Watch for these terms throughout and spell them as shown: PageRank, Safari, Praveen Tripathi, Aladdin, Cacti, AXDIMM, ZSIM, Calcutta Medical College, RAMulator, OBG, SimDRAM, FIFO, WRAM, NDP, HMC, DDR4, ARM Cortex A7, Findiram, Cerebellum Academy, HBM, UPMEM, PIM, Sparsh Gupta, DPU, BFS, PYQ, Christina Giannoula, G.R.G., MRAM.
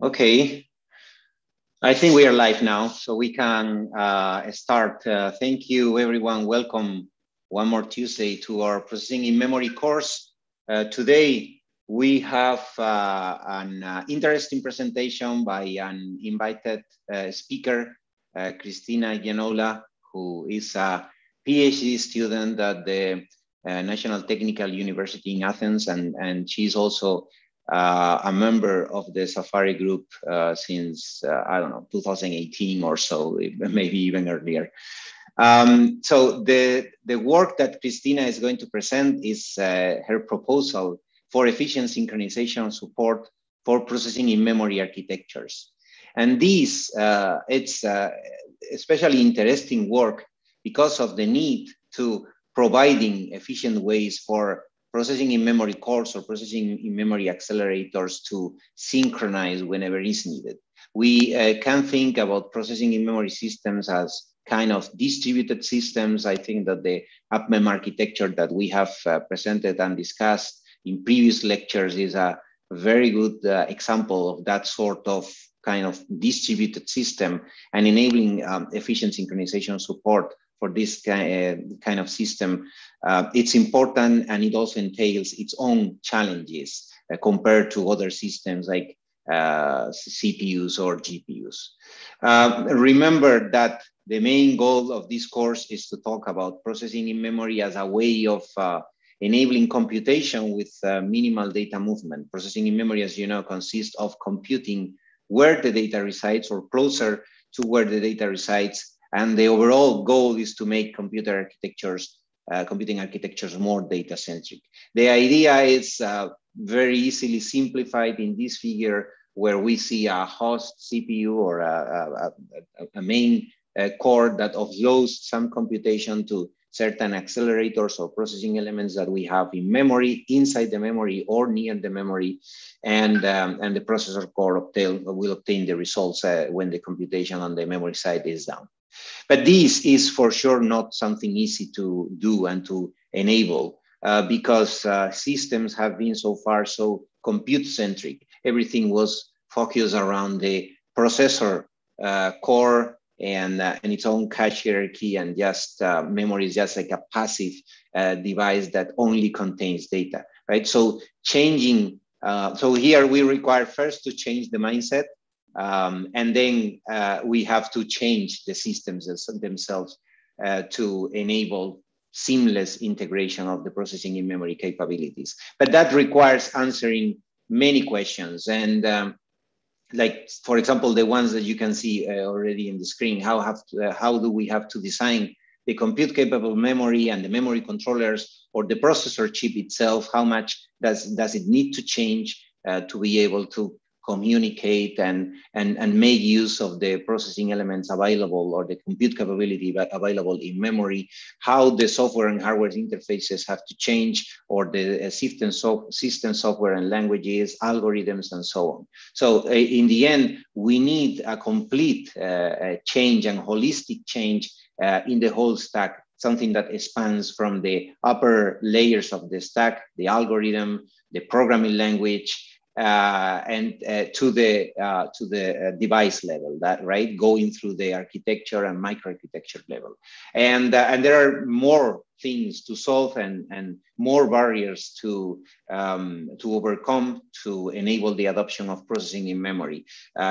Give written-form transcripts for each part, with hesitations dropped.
Okay, I think we are live now, so we can start. Thank you, everyone. Welcome one more Tuesday to our Processing in Memory course. Today, we have an interesting presentation by an invited speaker, Christina Giannoula, who is a PhD student at the National Technical University in Athens, and she's also a member of the Safari group since, I don't know, 2018 or so, maybe even earlier. So the work that Christina is going to present is her proposal for efficient synchronization support for processing in memory architectures. And this, it's especially interesting work because of the need to providing efficient ways for processing in memory cores or processing in memory accelerators to synchronize whenever is needed. We can think about processing in memory systems as kind of distributed systems. I think that the UPMEM architecture that we have presented and discussed in previous lectures is a very good example of that sort of kind of distributed system and enabling efficient synchronization support for this kind of system. It's important, and it also entails its own challenges compared to other systems like CPUs or GPUs. Remember that the main goal of this course is to talk about processing in memory as a way of enabling computation with minimal data movement. Processing in memory, as you know, consists of computing where the data resides or closer to where the data resides, and the overall goal is to make computing architectures more data-centric. The idea is very easily simplified in this figure, where we see a host CPU or a main core that offloads some computation to certain accelerators or processing elements that we have in memory, inside the memory or near the memory, and the processor core will obtain the results when the computation on the memory side is down. But this is for sure not something easy to do and to enable because systems have been so far so compute-centric. Everything was focused around the processor core and its own cache hierarchy, and just memory is just like a passive device that only contains data, right? So changing, so here we require first to change the mindset, and then we have to change the systems themselves to enable seamless integration of the processing in memory capabilities. But that requires answering many questions, and like, for example, the ones that you can see already in the screen. How do we have to design the compute-capable memory and the memory controllers or the processor chip itself? How much does it need to change to be able to communicate and make use of the processing elements available or the compute capability available in memory? How the software and hardware interfaces have to change, or the system software and languages, algorithms, and so on. So in the end, we need a complete change and holistic change in the whole stack, something that expands from the upper layers of the stack, the algorithm, the programming language, and to the device level, that right, going through the architecture and microarchitecture level, and there are more things to solve and more barriers to overcome to enable the adoption of processing in memory.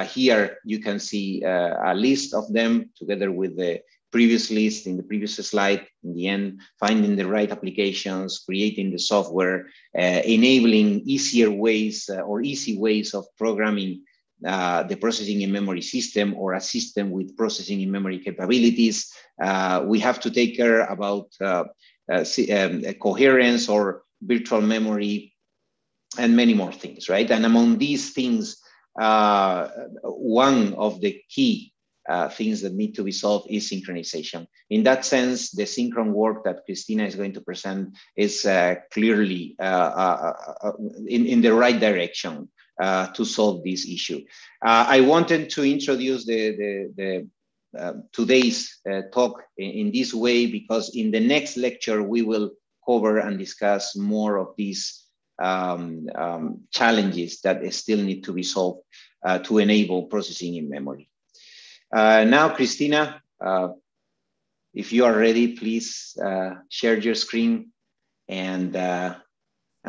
Here you can see a list of them together with the previous list in the previous slide. In the end, finding the right applications, creating the software, enabling easier ways or easy ways of programming the processing in memory system or a system with processing in memory capabilities. We have to take care about coherence or virtual memory and many more things, right? And among these things, one of the key things that need to be solved is synchronization. In that sense, the synchron work that Christina is going to present is clearly in the right direction to solve this issue. I wanted to introduce today's talk in this way because in the next lecture, we will cover and discuss more of these challenges that still need to be solved to enable processing in memory. Now, Christina, if you are ready, please share your screen. And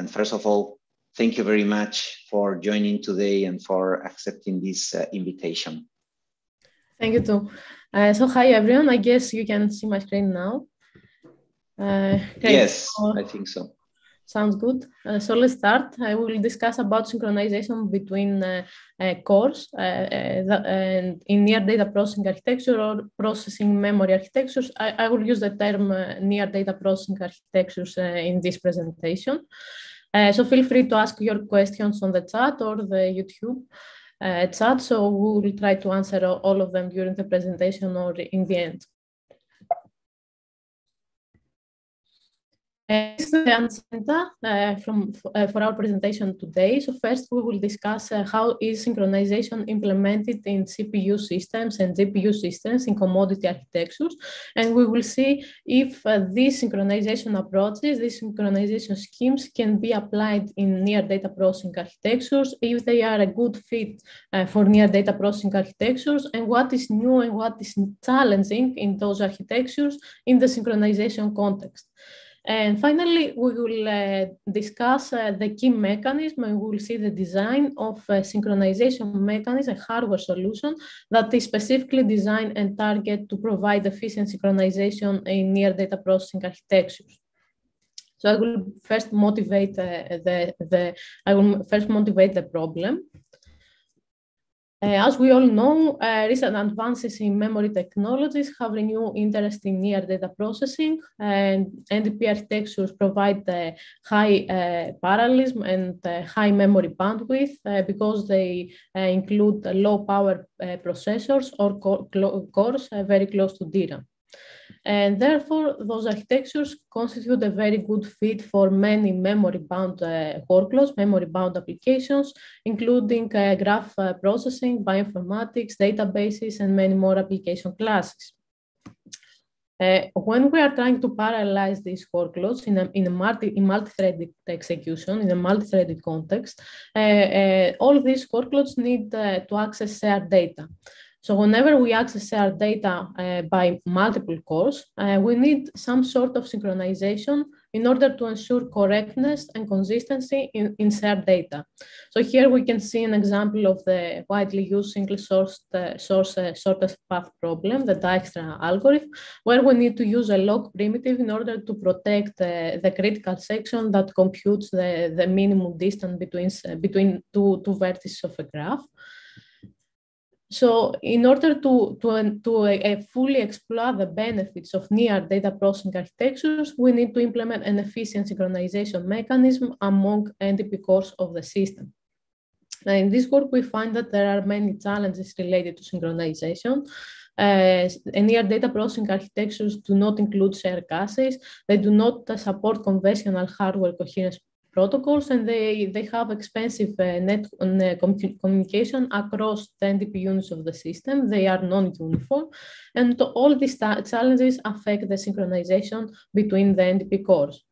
first of all, thank you very much for joining today and for accepting this invitation. Thank you too. So hi everyone, I guess you can see my screen now. Yes, I think so. Sounds good. So let's start. I will discuss about synchronization between cores and in near data processing architecture or processing memory architectures. I will use the term near data processing architectures in this presentation. So feel free to ask your questions on the chat or the YouTube chat. So we will try to answer all of them during the presentation or in the end. This is the agenda for our presentation today. So first, we will discuss how is synchronization implemented in CPU systems and GPU systems in commodity architectures. And we will see if these synchronization approaches, these synchronization schemes can be applied in near data processing architectures, if they are a good fit for near data processing architectures, and what is new and what is challenging in those architectures in the synchronization context. And finally, we will discuss the key mechanism, and we will see the design of a synchronization mechanism, a hardware solution that is specifically designed and targeted to provide efficient synchronization in near data processing architectures. So I will first motivate the problem. As we all know, recent advances in memory technologies have renewed interest in near data processing, and NDP architectures provide the high parallelism and high memory bandwidth because they include low power processors or cores very close to DRAM. And therefore, those architectures constitute a very good fit for many memory-bound workloads, memory-bound applications, including graph processing, bioinformatics, databases, and many more application classes. When we are trying to parallelize these workloads in multi-threaded execution, in a multi-threaded context, all these workloads need to access shared data. So whenever we access our data by multiple cores, we need some sort of synchronization in order to ensure correctness and consistency in shared data. So here we can see an example of the widely used single-sourced shortest path problem, the Dijkstra algorithm, where we need to use a log primitive in order to protect the critical section that computes the minimum distance between two vertices of a graph. So in order to fully explore the benefits of near data processing architectures, we need to implement an efficient synchronization mechanism among NDP cores of the system. Now, in this work, we find that there are many challenges related to synchronization. Near data processing architectures do not include shared caches. They do not support conventional hardware coherence protocols, and they have expensive communication across the NDP units of the system. They are non-uniform, and all these challenges affect the synchronization between the NDP cores.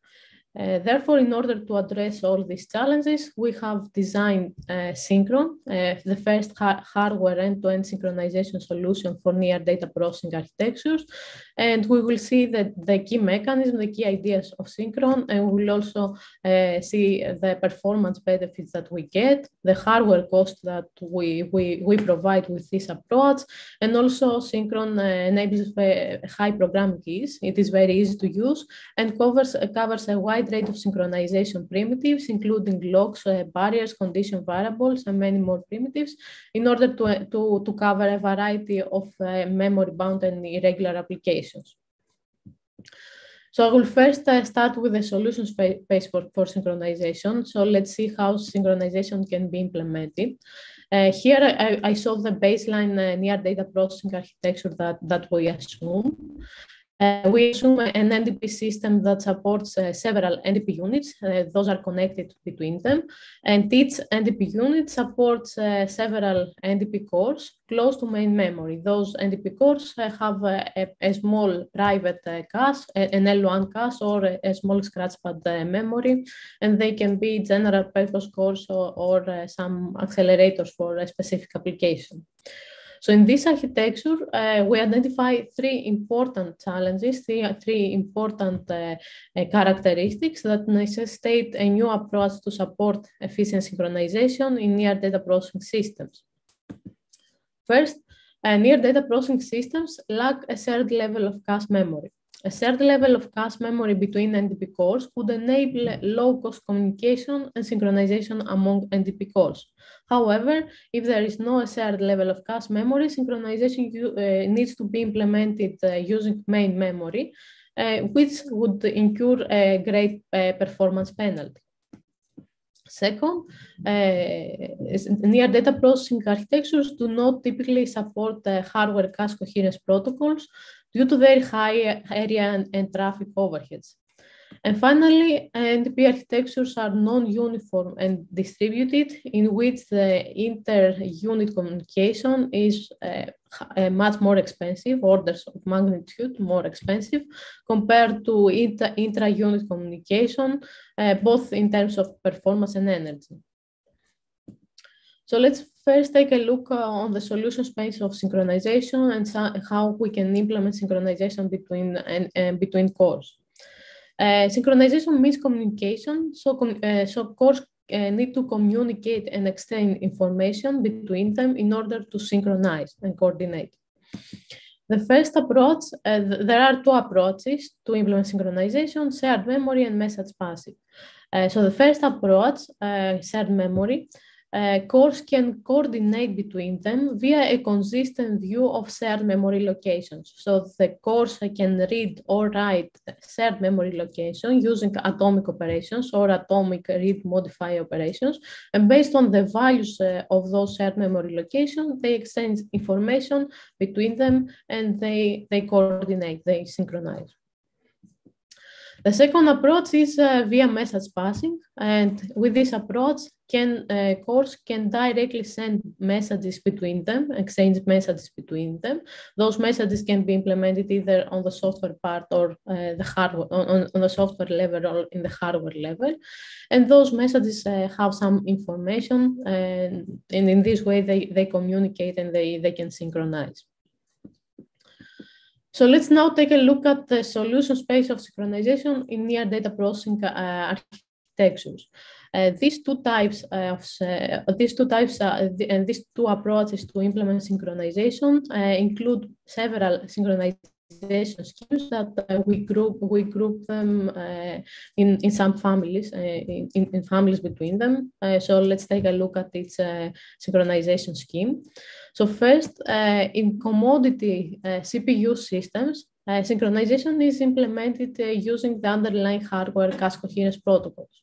Therefore, in order to address all these challenges, we have designed Synchron, the first hardware end-to-end synchronization solution for near data processing architectures. And we will see that the key mechanism, the key ideas of Synchron, and we will also see the performance benefits that we get, the hardware cost that we provide with this approach, and also Synchron enables high programming ease. It is very easy to use and covers a wide rate of synchronization primitives, including locks, barriers, condition variables, and many more primitives, in order to cover a variety of memory-bound and irregular applications. So I will first start with the solutions phase for synchronization. So let's see how synchronization can be implemented. Here I show the baseline near data processing architecture that we assume. We assume an NDP system that supports several NDP units. Those are connected between them. And each NDP unit supports several NDP cores close to main memory. Those NDP cores have a small private cache, an L1 cache, or a small scratchpad memory. And they can be general purpose cores or some accelerators for a specific application. So in this architecture, we identify three important challenges, three important characteristics that necessitate a new approach to support efficient synchronization in near data processing systems. First, near data processing systems lack a shared level of cache memory. A shared level of cache memory between NDP cores could enable low-cost communication and synchronization among NDP cores. However, if there is no shared level of cache memory, synchronization needs to be implemented using main memory, which would incur a great performance penalty. Second, near data processing architectures do not typically support hardware cache coherence protocols due to very high area and traffic overheads. And finally, NDP architectures are non-uniform and distributed, in which the inter-unit communication is much more expensive, orders of magnitude more expensive, compared to intra-unit communication, both in terms of performance and energy. So let's first take a look on the solution space of synchronization and how we can implement synchronization between cores. Synchronization means communication, so cores need to communicate and exchange information between them in order to synchronize and coordinate. The first approach, there are two approaches to implement synchronization: shared memory and message passing. So the first approach, shared memory, cores can coordinate between them via a consistent view of shared memory locations. So the cores can read or write shared memory location using atomic operations or atomic read-modify operations. And based on the values of those shared memory locations, they exchange information between them, and they coordinate, they synchronize. The second approach is via message passing, and with this approach, cores can directly send messages between them, exchange messages between them. Those messages can be implemented either on the software part or the hardware, on the software level or in the hardware level. And those messages have some information, and in this way, they communicate and they can synchronize. So let's now take a look at the solution space of synchronization in near data processing architectures. These two approaches to implement synchronization include several synchronization schemes that we group them in some families, in families between them. So let's take a look at its synchronization scheme. So first, in commodity CPU systems, synchronization is implemented using the underlying hardware cache coherence protocols.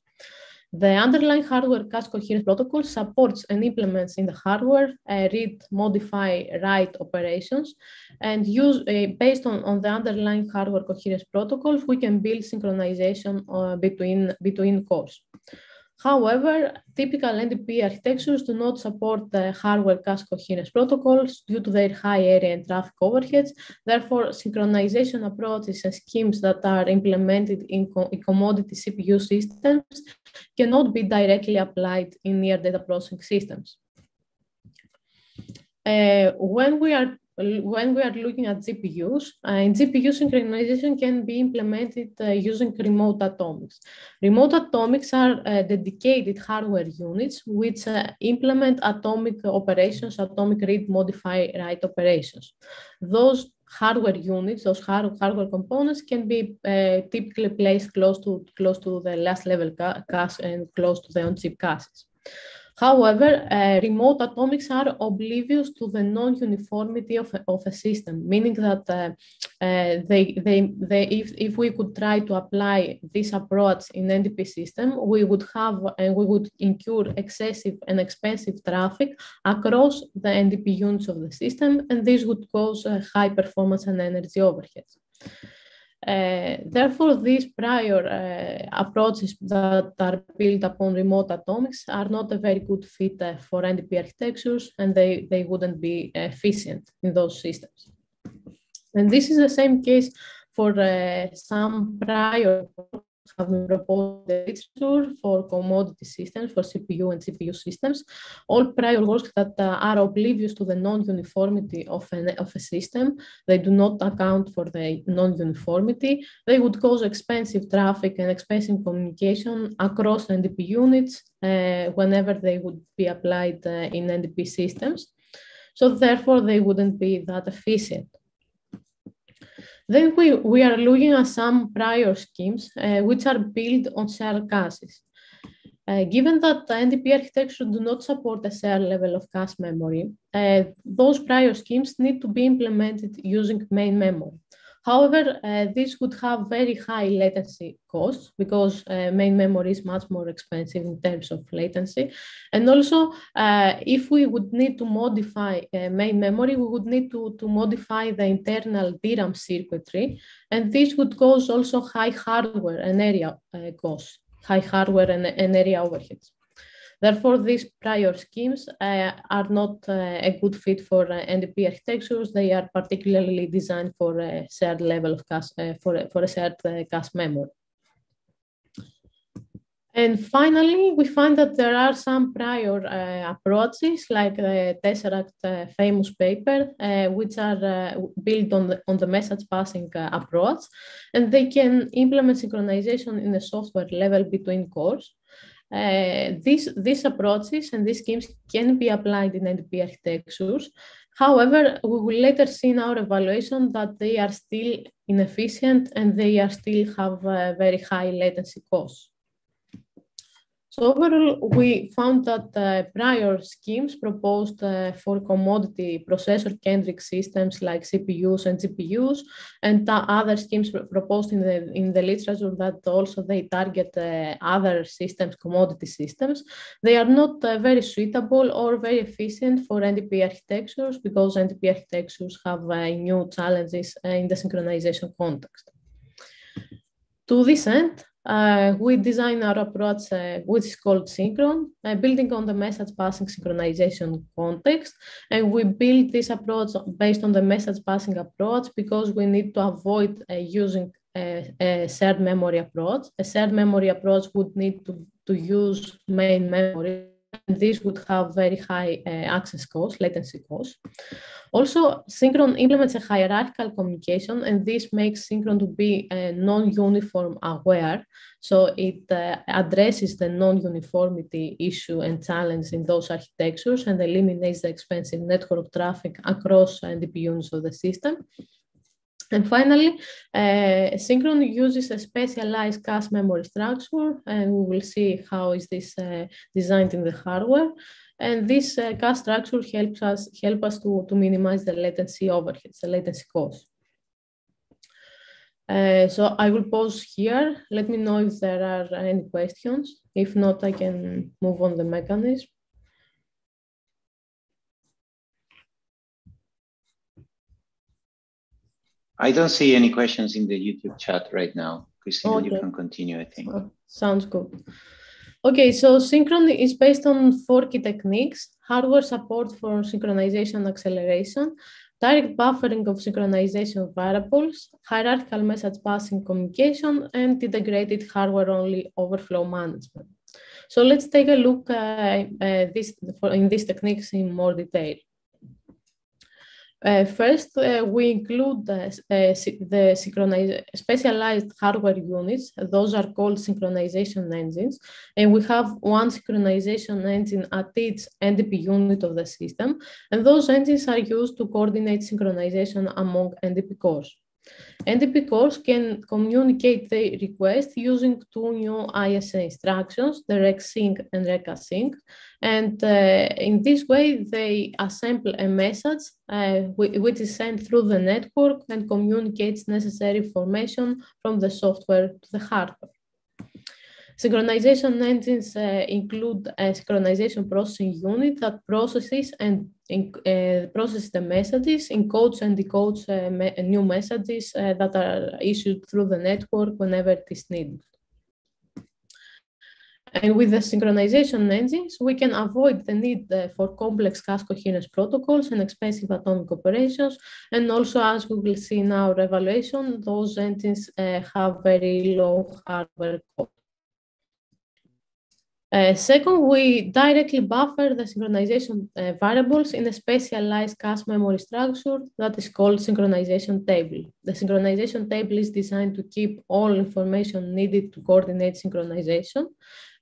The underlying hardware cache coherence protocol supports and implements in the hardware read, modify, write operations, and based on the underlying hardware coherence protocols, we can build synchronization between cores. However, typical NDP architectures do not support the hardware cache coherence protocols due to their high area and traffic overheads. Therefore, synchronization approaches and schemes that are implemented in commodity CPU systems cannot be directly applied in near data processing systems. When we are looking at GPUs, in GPU synchronization can be implemented using remote atomics. Remote atomics are dedicated hardware units which implement atomic operations, atomic read, modify, write operations. Those hardware units, those hardware components can be typically placed close to the last level cache and close to the on-chip caches. However, remote atomics are oblivious to the non-uniformity of a system, meaning that if we could try to apply this approach in NDP system, we would incur excessive and expensive traffic across the NDP units of the system, and this would cause high performance and energy overheads. Therefore, these prior approaches that are built upon remote atomics are not a very good fit for NDP architectures, and they wouldn't be efficient in those systems. And this is the same case for some prior have been proposed in the literature for commodity systems, for CPU and CPU systems. All prior works that are oblivious to the non-uniformity of a system, they do not account for the non-uniformity. They would cause expensive traffic and expensive communication across NDP units whenever they would be applied in NDP systems. So therefore, they wouldn't be that efficient. Then we are looking at some prior schemes which are built on shared caches. Given that the NDP architecture do not support a shared level of cache memory, those prior schemes need to be implemented using main memory. However, this would have very high latency costs because main memory is much more expensive in terms of latency. And also, if we would need to modify main memory, we would need to modify the internal DRAM circuitry. And this would cause also high hardware and area costs, high hardware and area overheads. Therefore, these prior schemes are not a good fit for NDP architectures. They are particularly designed for a shared level of cache, for a shared cache memory. And finally, we find that there are some prior approaches, like the Tesseract famous paper, which are built on the message passing approach, and they can implement synchronization in the software level between cores. These approaches and these schemes can be applied in NDP architectures. However, we will later see in our evaluation that they are still inefficient and they are still have very high latency costs. So overall, we found that prior schemes proposed for commodity processor-centric systems like CPUs and GPUs, and other schemes proposed in the literature that also they target other systems, commodity systems. They are not very suitable or very efficient for NDP architectures because NDP architectures have new challenges in the synchronization context. To this end, we design our approach, which is called Synchron, building on the message passing synchronization context. And we build this approach based on the message passing approach because we need to avoid using a shared memory approach. A shared memory approach would need to use main memory. And this would have very high access costs, latency costs. Also, Synchron implements a hierarchical communication, and this makes Synchron to be non-uniform aware. So it addresses the non-uniformity issue and challenge in those architectures and eliminates the expensive network traffic across NDP units of the system. And finally, Synchron uses a specialized cache memory structure, and we will see how is this designed in the hardware. And this cache structure helps us to minimize the latency overheads, the latency costs. So I will pause here. Let me know if there are any questions. If not, I can move on the mechanism. I don't see any questions in the YouTube chat right now. Christina, okay. You can continue, I think. Oh, sounds good. Okay, so Synchron is based on 4 key techniques: hardware support for synchronization acceleration, direct buffering of synchronization variables, hierarchical message passing communication, and integrated hardware-only overflow management. So let's take a look in these techniques in more detail. First, we include the specialized hardware units. Those are called synchronization engines. And we have one synchronization engine at each NDP unit of the system. And those engines are used to coordinate synchronization among NDP cores. NDP cores can communicate the request using 2 new ISA instructions, the RecSync and RecAsync. And in this way, they assemble a message which is sent through the network and communicates necessary information from the software to the hardware. Synchronization engines include a synchronization processing unit that processes and processes the messages, encodes and decodes new messages that are issued through the network whenever it is needed. And with the synchronization engines, we can avoid the need for complex cache coherence protocols and expensive atomic operations. And also, as we will see in our evaluation, those engines have very low hardware cost. Second, we directly buffer the synchronization variables in a specialized cache memory structure that is called synchronization table. The synchronization table is designed to keep all information needed to coordinate synchronization.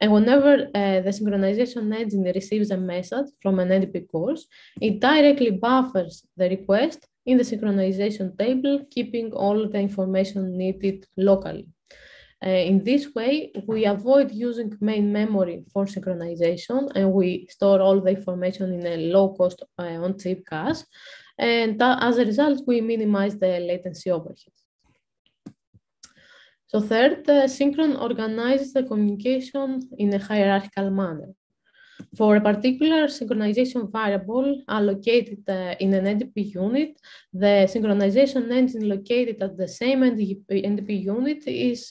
And whenever the synchronization engine receives a message from an NDP course, it directly buffers the request in the synchronization table, keeping all the information needed locally. In this way, we avoid using main memory for synchronization, and we store all the information in a low-cost on-chip cache. And as a result, we minimize the latency overhead. So third, Synchron organizes the communication in a hierarchical manner. For a particular synchronization variable allocated in an NDP unit, the synchronization engine located at the same NDP unit is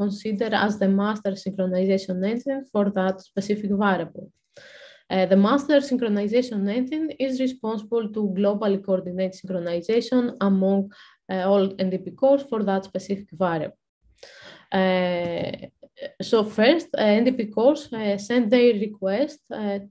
considered as the master synchronization engine for that specific variable. The master synchronization engine is responsible to globally coordinate synchronization among all NDP cores for that specific variable. So first, NDP cores send their request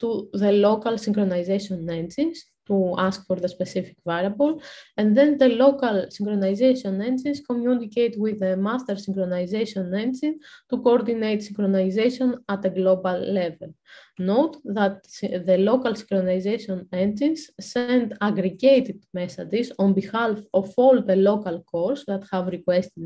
to the local synchronization engines to ask for the specific variable, and then the local synchronization engines communicate with the master synchronization engine to coordinate synchronization at a global level. Note that the local synchronization engines send aggregated messages on behalf of all the local cores that have requested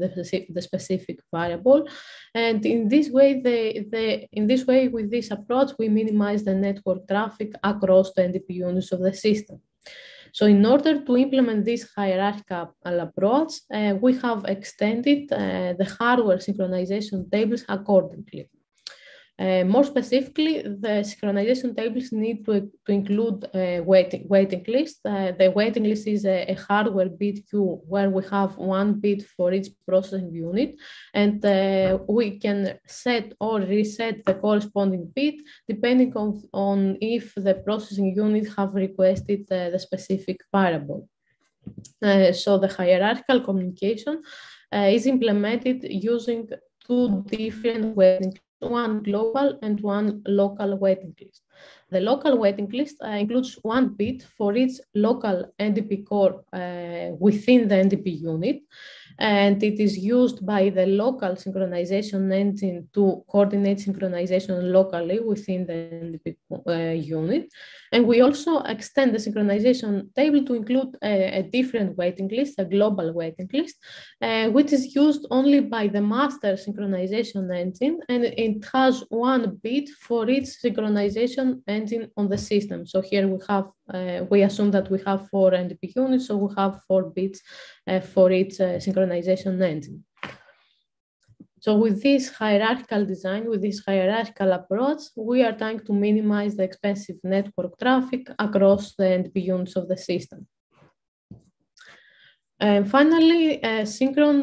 the specific variable, and in this way, with this approach, we minimize the network traffic across the NDP units of the system. So in order to implement this hierarchical approach, we have extended the hardware synchronization tables accordingly. More specifically, the synchronization tables need to include a waiting list. The waiting list is a hardware bit queue where we have one bit for each processing unit, and we can set or reset the corresponding bit depending on if the processing unit have requested the specific variable. So the hierarchical communication is implemented using two different waiting lists, one global and one local waiting list. The local waiting list includes one bit for each local NDP core within the NDP unit, and it is used by the local synchronization engine to coordinate synchronization locally within the NDP unit. And we also extend the synchronization table to include a different waiting list, a global waiting list, which is used only by the master synchronization engine, and it has one bit for each synchronization engine on the system. So here we have, we assume that we have four NDP units, so we have 4 bits for each synchronization engine. So with this hierarchical design, with this hierarchical approach, we are trying to minimize the expensive network traffic across the NDP units of the system. And finally, Synchron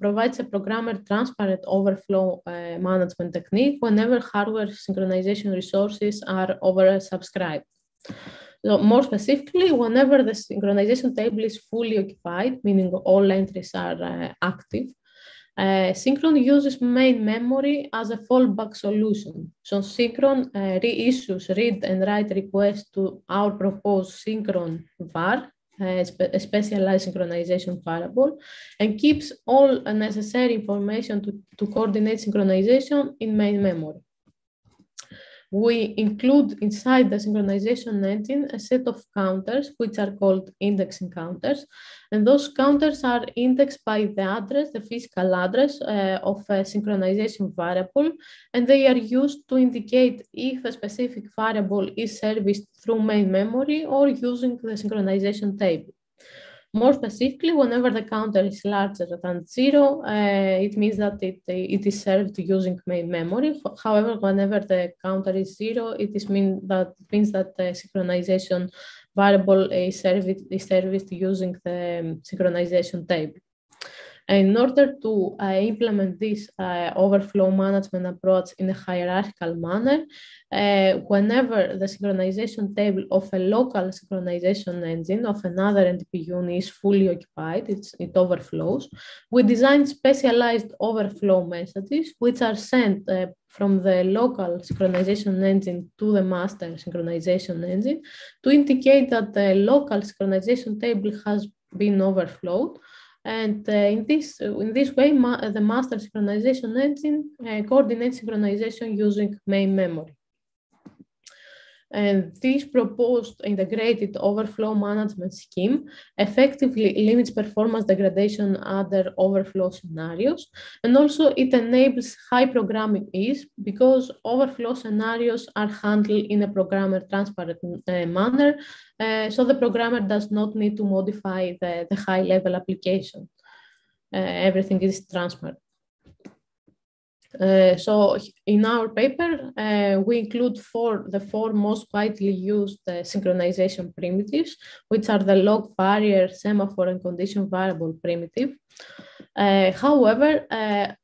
provides a programmer transparent overflow management technique whenever hardware synchronization resources are oversubscribed. So more specifically, whenever the synchronization table is fully occupied, meaning all entries are active, Synchron uses main memory as a fallback solution. So Synchron reissues read and write requests to our proposed Synchron var, a specialized synchronization variable, and keeps all necessary information to coordinate synchronization in main memory. We include inside the synchronization engine a set of counters, which are called indexing counters. And those counters are indexed by the address, the physical address of a synchronization variable, and they are used to indicate if a specific variable is serviced through main memory or using the synchronization table. More specifically, whenever the counter is larger than zero, it means that it is served using main memory. However, whenever the counter is zero, it means that the synchronization variable is serviced using the synchronization table. In order to implement this overflow management approach in a hierarchical manner, whenever the synchronization table of a local synchronization engine of another NDP unit is fully occupied, it overflows, we design specialized overflow messages which are sent from the local synchronization engine to the master synchronization engine to indicate that the local synchronization table has been overflowed. And in this way, the master synchronization engine coordinates synchronization using main memory. And this proposed integrated overflow management scheme effectively limits performance degradation under overflow scenarios. And also it enables high programming ease because overflow scenarios are handled in a programmer transparent manner. So the programmer does not need to modify the high level application. Everything is transparent. So in our paper, we include the four most widely used synchronization primitives, which are the log barrier, semaphore, and condition variable primitive. However,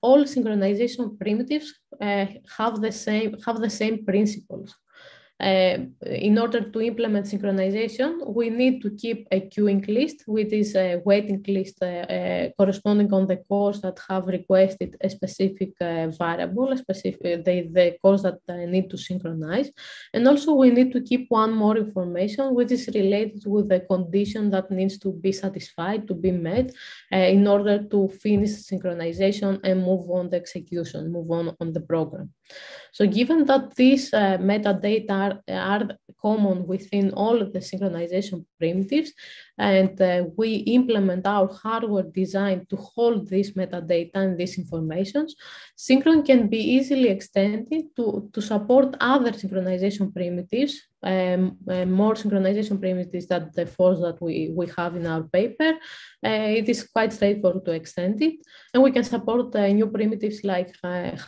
all synchronization primitives have the same principles. In order to implement synchronization, we need to keep a queuing list, which is a waiting list corresponding on the cores that have requested a specific variable, the cores that need to synchronize. And also we need to keep one more information, which is related with the condition that needs to be satisfied, to be met, in order to finish synchronization and move on the execution, move on the program. So given that these metadata are common within all of the synchronization primitives, and we implement our hardware design to hold this metadata and these informations, Synchron can be easily extended to support other synchronization primitives, more synchronization primitives than the four that we have in our paper. It is quite straightforward to extend it, and we can support new primitives like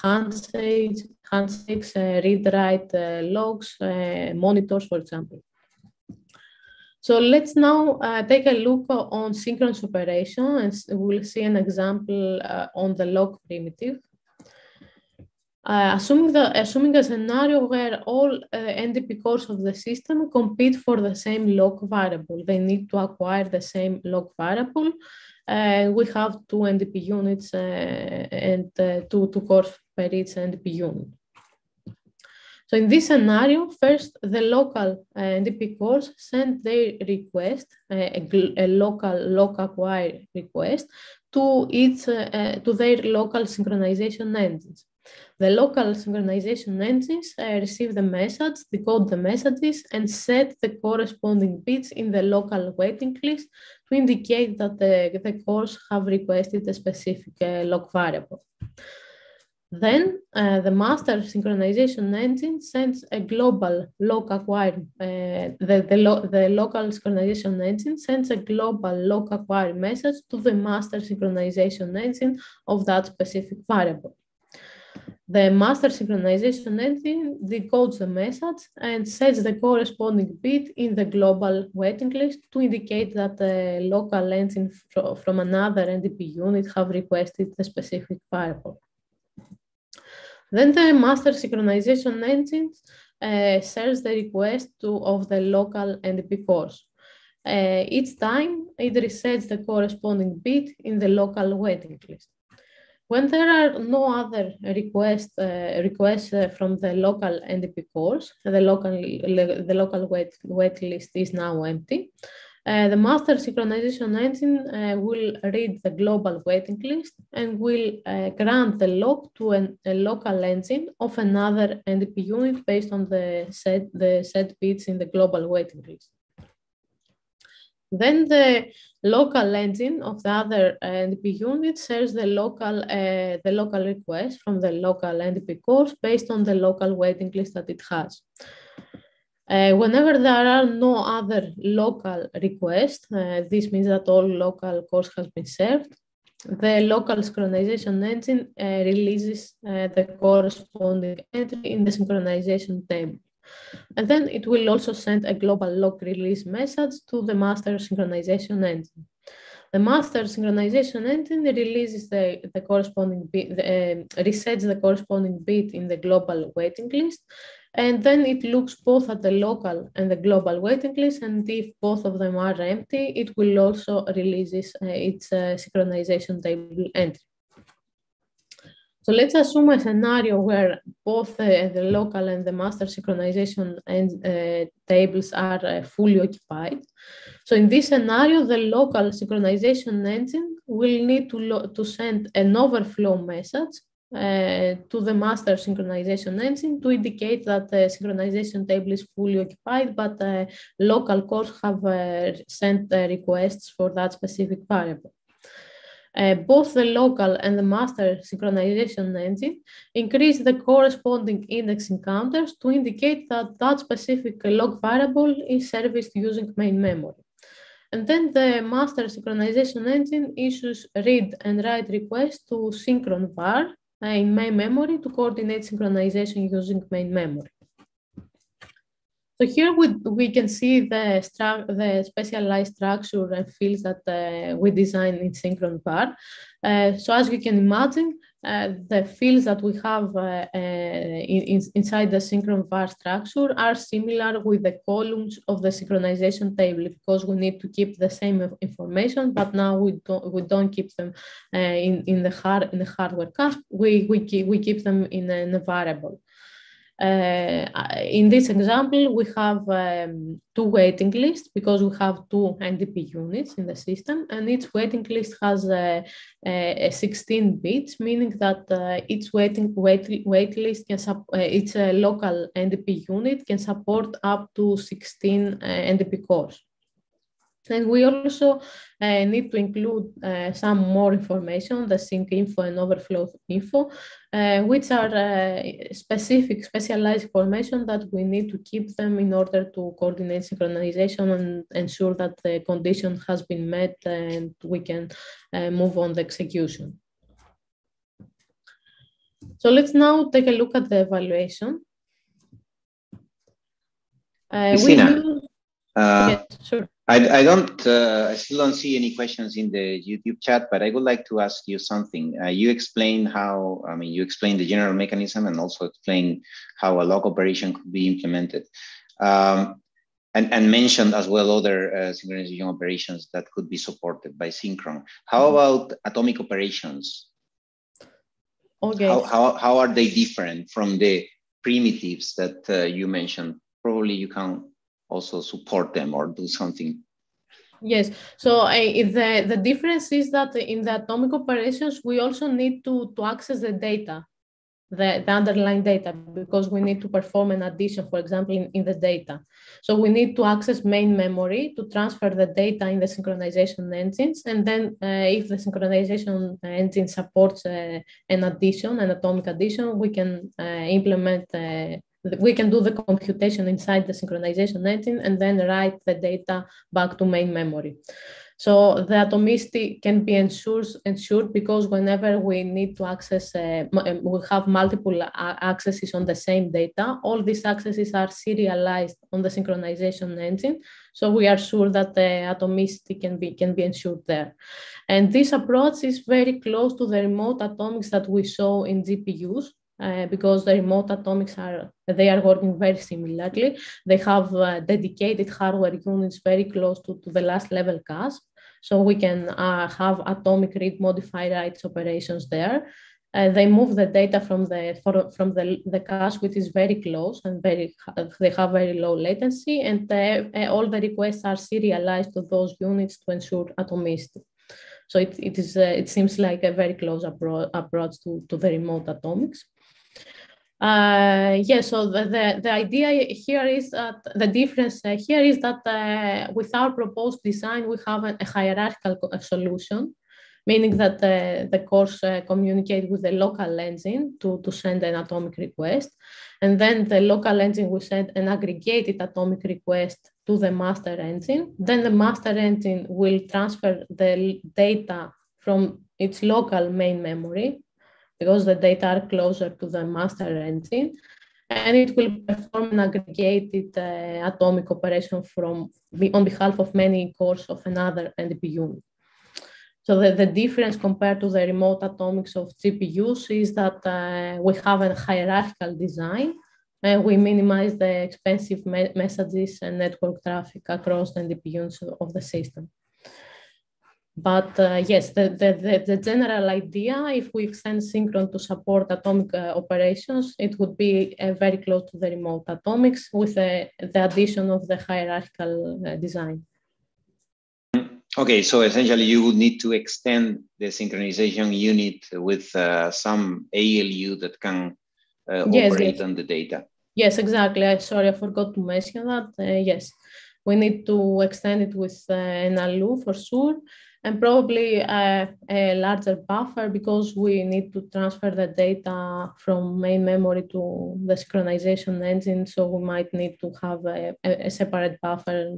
handshakes, read-write logs, monitors, for example. So let's now take a look on synchronous operation, and we'll see an example on the log primitive. Assuming a scenario where all NDP cores of the system compete for the same log variable, they need to acquire the same log variable. We have two NDP units and two cores per each NDP unit. So in this scenario, first, the local NDP cores send their request, a local log acquire request, to their local synchronization engines. The local synchronization engines receive the message, decode the messages, and set the corresponding bits in the local waiting list to indicate that the cores have requested a specific log variable. Then the master synchronization engine sends a global log acquire. The local synchronization engine sends a global log acquire message to the master synchronization engine of that specific variable. The master synchronization engine decodes the message and sets the corresponding bit in the global waiting list to indicate that the local engine from another NDP unit have requested the specific variable. Then the master synchronization engine serves the request of the local NDP cores. Each time, it resets the corresponding bit in the local waiting list. When there are no other requests from the local NDP cores, the local wait list is now empty. The master synchronization engine will read the global waiting list and will grant the log to a local engine of another NDP unit based on the set bits in the global waiting list. Then the local engine of the other NDP unit serves the local request from the local NDP cores based on the local waiting list that it has. Whenever there are no other local requests, this means that all local cores has been served, the local synchronization engine releases the corresponding entry in the synchronization table. And then it will also send a global lock release message to the master synchronization engine. The master synchronization engine releases the corresponding bit, resets the corresponding bit in the global waiting list, and then it looks both at the local and the global waiting list, and if both of them are empty, it will also release its synchronization table entry. So let's assume a scenario where both the local and the master synchronization tables are fully occupied. So in this scenario, the local synchronization engine will need to send an overflow message to the master synchronization engine to indicate that the synchronization table is fully occupied, but local cores have sent requests for that specific variable. Both the local and the master synchronization engine increase the corresponding indexing counters to indicate that that specific log variable is serviced using main memory. And then the master synchronization engine issues read and write requests to synchron var in main memory to coordinate synchronization using main memory. So here we can see the specialized structure and fields that we designed in Synchron VAR. So as you can imagine, the fields that we have inside the Synchron VAR structure are similar with the columns of the synchronization table because we need to keep the same information, but now we don't keep them in the hardware cache. We keep them in a variable. In this example, we have two waiting lists because we have two NDP units in the system, and each waiting list has 16 bits, meaning that each waiting list can its local NDP unit can support up to 16 NDP cores. And we also need to include some more information, the sync info and overflow info, which are specialized information that we need to keep them in order to coordinate synchronization and ensure that the condition has been met and we can move on the execution. So let's now take a look at the evaluation. Christina, yes, sure. I still don't see any questions in the YouTube chat, but I would like to ask you something. You explained how, you explained the general mechanism and also explained how a log operation could be implemented, and mentioned as well other synchronization operations that could be supported by Synchron. How about atomic operations? Okay. How are they different from the primitives that you mentioned? Probably you can also support them or do something. Yes, so the difference is that in the atomic operations, we also need to access the data, the underlying data, because we need to perform an addition, for example, in the data. So we need to access main memory to transfer the data in the synchronization engines. And then if the synchronization engine supports an addition, an atomic addition, we can implement we can do the computation inside the synchronization engine and then write the data back to main memory. So the atomicity can be ensured because whenever we need to access, we have multiple accesses on the same data, all these accesses are serialized on the synchronization engine. So we are sure that the atomicity can be ensured there. And this approach is very close to the remote atomics that we saw in GPUs. Because the remote atomics are working very similarly. They have dedicated hardware units very close to the last level cache. So we can have atomic read, modify, write operations there. They move the data from the cache, which is very close and they have very low latency. And all the requests are serialized to those units to ensure atomicity. So it seems like a very close approach to the remote atomics. So the idea here is that the difference here is that with our proposed design, we have a hierarchical solution meaning that the cores communicate with the local engine to send an atomic request. And then the local engine will send an aggregated atomic request to the master engine. Then the master engine will transfer the data from its local main memory, because the data are closer to the master engine, and it will perform an aggregated atomic operation on behalf of many cores of another NDP unit. So the difference compared to the remote atomics of GPUs is that we have a hierarchical design, and we minimize the expensive messages and network traffic across the NDP units of the system. But yes, the general idea, if we extend Synchron to support atomic operations, it would be very close to the remote atomics with the addition of the hierarchical design. Okay, so essentially you would need to extend the synchronization unit with some ALU that can operate on the data. Yes, exactly. Sorry, I forgot to mention that. Yes, we need to extend it with an ALU for sure. And probably a larger buffer, because we need to transfer the data from main memory to the synchronization engine. So we might need to have a separate buffer.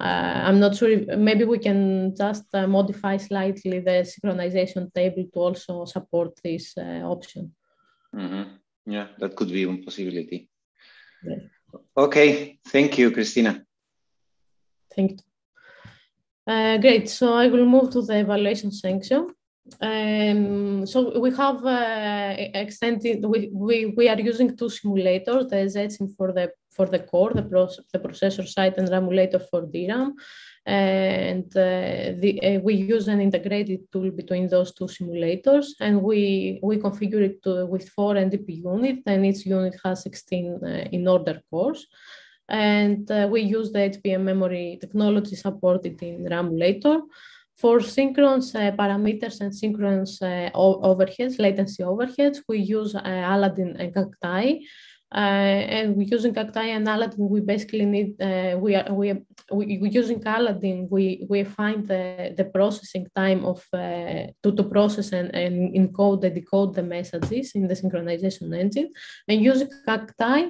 I'm not sure if maybe we can just modify slightly the synchronization table to also support this option. Mm-hmm. Yeah, that could be one possibility. Yeah. Okay, thank you, Christina. Thank you. Great, so I will move to the evaluation section. So we have extended, we are using two simulators, the ZSIM for the core, the processor side, and RAMulator for DRAM. We use an integrated tool between those two simulators, and we configure it with 4 NDP units, and each unit has 16 in-order cores. And we use the HBM memory technology supported in RAMulator. For synchrons parameters and synchrons overheads, latency overheads, we use Aladdin and Cacti. And using Cacti and Aladdin, we basically need, using Aladdin, we find the processing time of, to process and encode and decode the messages in the synchronization engine. And using Cacti,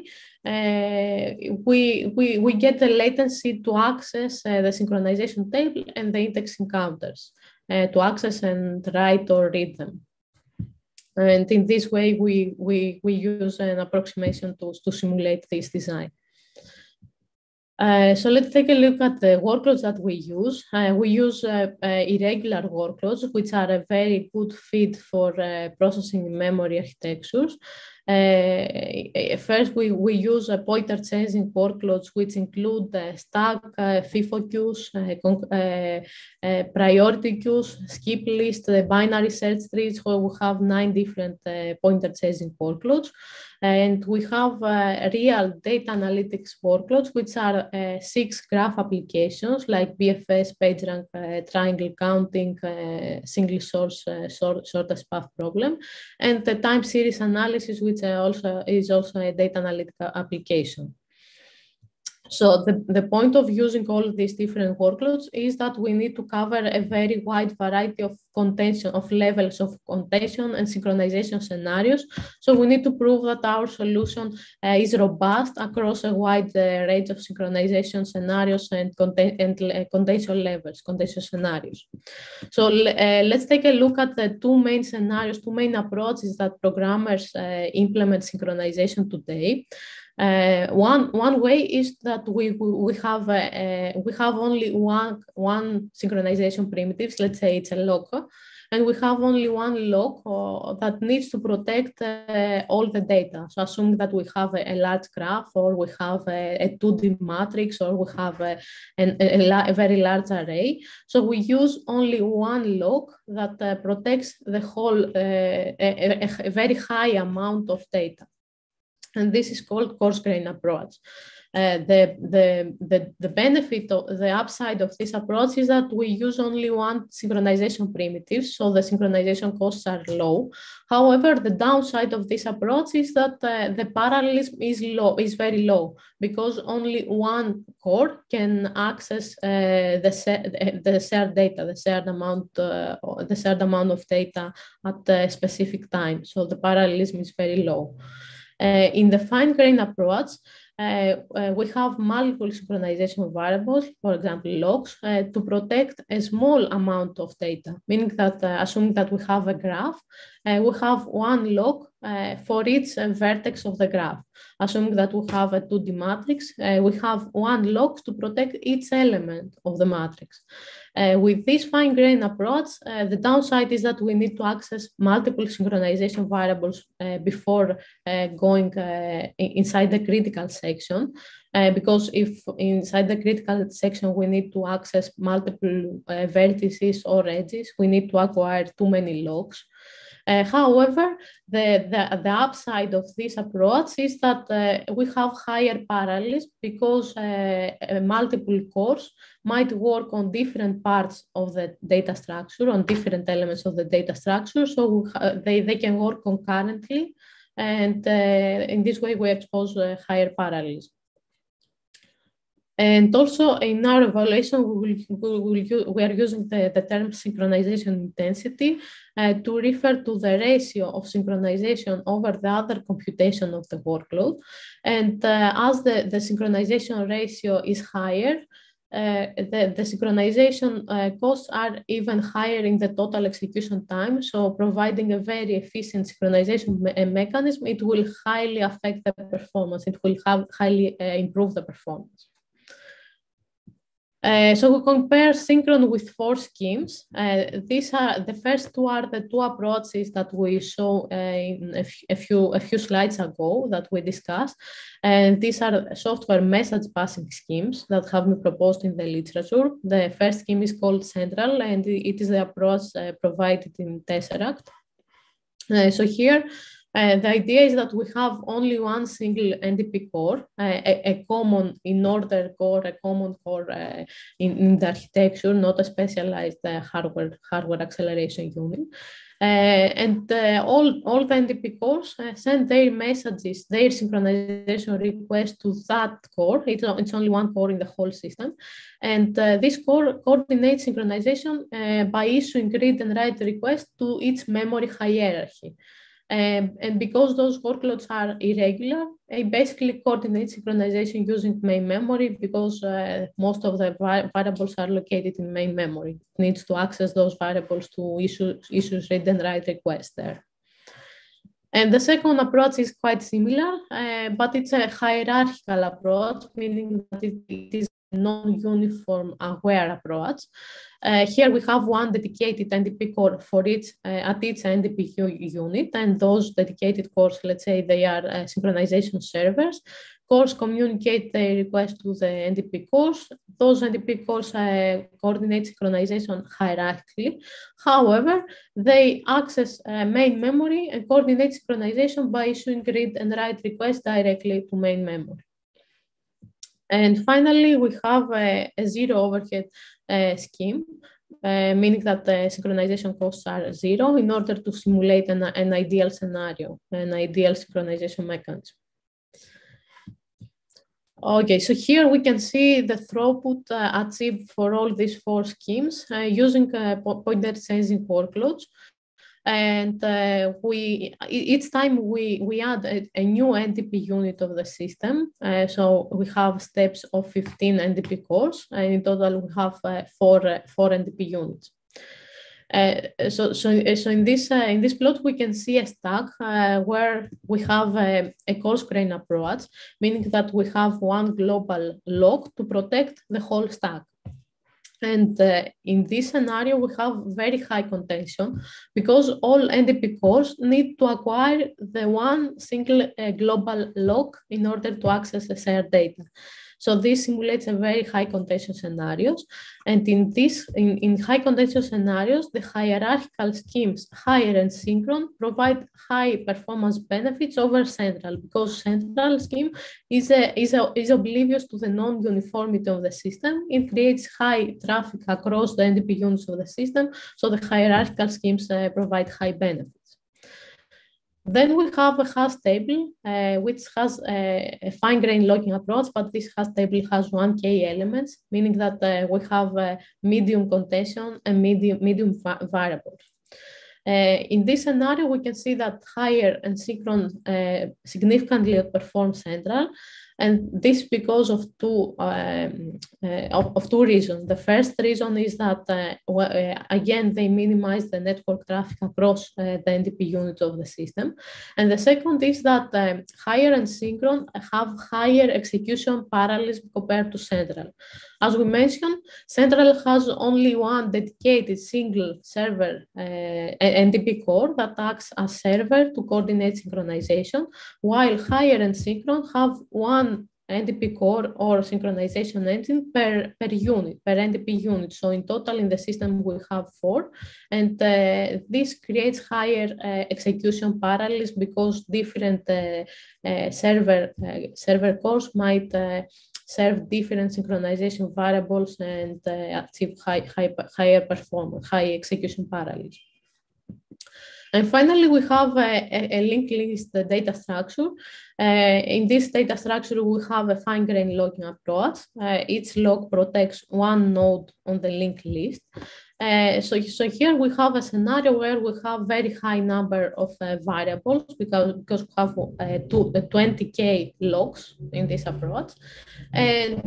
we get the latency to access the synchronization table and the index encounters to access and write or read them. And in this way, we use an approximation to simulate this design. So let's take a look at the workloads that we use. We use irregular workloads, which are a very good fit for processing memory architectures. First, we use pointer changing workloads, which include stack, FIFO queues, priority queues, skip list, binary search trees, where we have 9 different pointer changing workloads. And we have real data analytics workloads, which are 6 graph applications like BFS, PageRank, triangle counting, single source, shortest path problem, and the time series analysis, which is also a data analytical application. So the point of using all of these different workloads is that we need to cover a very wide variety of contention, of levels of contention and synchronization scenarios. So we need to prove that our solution is robust across a wide range of synchronization scenarios and contention levels, contention scenarios. So let's take a look at the two main scenarios, two main approaches that programmers implement synchronization today. One way is that we have only one synchronization primitives. Let's say it's a lock, and we have only one lock that needs to protect all the data. So assuming that we have a large graph, or we have a 2D matrix, or we have a very large array. So we use only one lock that protects the whole a very high amount of data. And this is called coarse grain approach. The benefit, of the upside of this approach is that we use only one synchronization primitive, so the synchronization costs are low. However, the downside of this approach is that the parallelism is low, is very low, because only one core can access the shared data, the shared amount of data at a specific time. So the parallelism is very low. In the fine-grained approach, we have multiple synchronization variables, for example, logs, to protect a small amount of data, meaning that assuming that we have a graph, we have one log for each vertex of the graph. Assuming that we have a 2D matrix, we have one log to protect each element of the matrix. With this fine-grained approach, the downside is that we need to access multiple synchronization variables before going inside the critical section, because if inside the critical section we need to access multiple vertices or edges, we need to acquire too many logs. However, the upside of this approach is that we have higher parallelism because multiple cores might work on different parts of the data structure, on different elements of the data structure, so they can work concurrently, and in this way we expose higher parallelism. And also in our evaluation, we are using the term synchronization intensity to refer to the ratio of synchronization over the other computation of the workload. And as the synchronization ratio is higher, the synchronization costs are even higher in the total execution time. So providing a very efficient synchronization mechanism, it will highly affect the performance. It will highly improve the performance. So we compare Synchron with four schemes. These are the first two are the two approaches that we saw in a few slides ago that we discussed. And these are software message passing schemes that have been proposed in the literature. The first scheme is called Central, and it is the approach provided in Tesseract. So here, the idea is that we have only one single NDP core, a common in-order core, a common core in the architecture, not a specialized hardware acceleration unit. And all the NDP cores send their messages, their synchronization request to that core. It's only one core in the whole system. And this core coordinates synchronization by issuing read and write requests to its memory hierarchy. And because those workloads are irregular, it basically coordinates synchronization using main memory, because most of the variables are located in main memory. It needs to access those variables to issue read and write requests there. And the second approach is quite similar, but it's a hierarchical approach, meaning that it is non-uniform aware approach. Here we have one dedicated NDP core for each at each NDP unit, and those dedicated cores, let's say they are synchronization servers. Cores communicate their request to the NDP cores. Those NDP cores coordinate synchronization hierarchically. However, they access main memory and coordinate synchronization by issuing read and write requests directly to main memory. And finally, we have a zero overhead scheme, meaning that the synchronization costs are zero in order to simulate an ideal scenario, an ideal synchronization mechanism. Okay, so here we can see the throughput achieved for all these four schemes using pointer sensing workloads. And each time we add a new NDP unit of the system, so we have steps of 15 NDP cores, and in total we have four NDP units. So in this plot we can see a stack where we have a coarse grain approach, meaning that we have one global log to protect the whole stack. And in this scenario, we have very high contention because all NDP cores need to acquire the one single global log in order to access the shared data. So this simulates a very high contention scenarios. And in high contention scenarios, the hierarchical schemes, higher and synchron, provide high performance benefits over central, because central scheme is oblivious to the non-uniformity of the system. It creates high traffic across the NDP units of the system. So the hierarchical schemes provide high benefits. Then we have a hash table, which has a fine-grained locking approach, but this hash table has 1K elements, meaning that we have a medium contention and medium variables. In this scenario, we can see that higher and synchron significantly outperform central, and this because of two reasons. The first reason is that again they minimize the network traffic across the NDP units of the system, and the second is that higher and synchron have higher execution parallelism compared to central. As we mentioned, central has only one dedicated single server NDP core that acts as server to coordinate synchronization, while higher and synchron have one NDP core or synchronization engine per NDP unit. So in total in the system we have 4, and this creates higher execution parallelism because different server cores might serve different synchronization variables and achieve higher performance, high execution parallelism. And finally, we have a linked list data structure. In this data structure, we have a fine-grained locking approach. Each lock protects one node on the linked list. So here we have a scenario where we have very high number of variables because we have 20K locks in this approach. And